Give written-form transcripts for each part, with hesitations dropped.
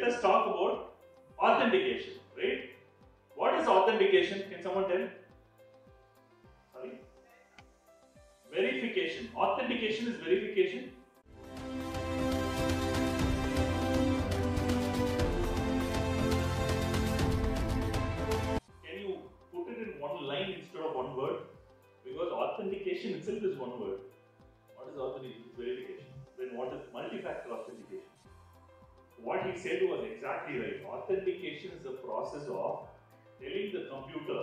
let us talk about authentication, right? What is authentication? Can someone tell? Sorry? Verification. Authentication is verification. Can you put it in one line instead of one word? Because authentication itself is one word. What is authentication? It's verification. Then what is multi-factor authentication? What he said was exactly right. Authentication is the process of telling the computer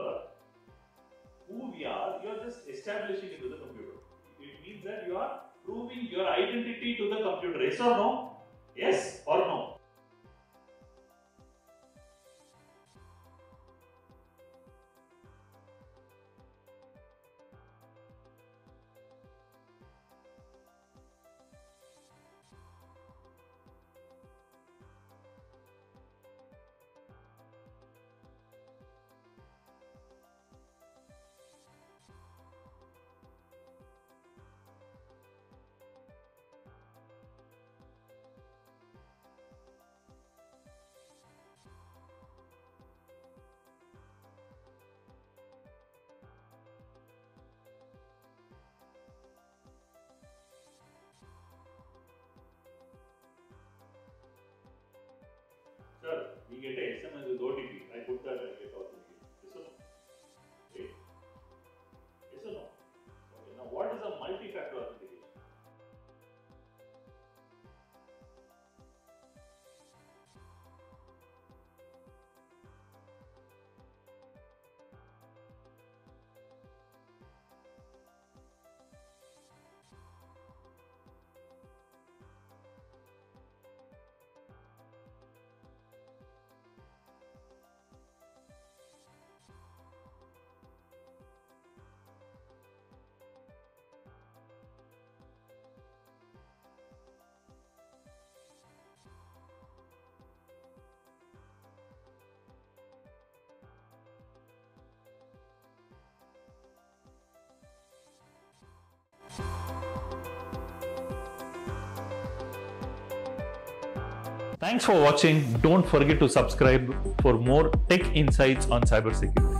who we are. You are just establishing it to the computer. It means that you are proving your identity to the computer. Yes or no? Yes or no? Sir, we get an SMS with ODB. I put that and get authenticated. Yes or no? Right? Yes or no? Okay, now what is a multi-factor authentication? Thanks for watching. Don't forget to subscribe for more tech insights on cybersecurity.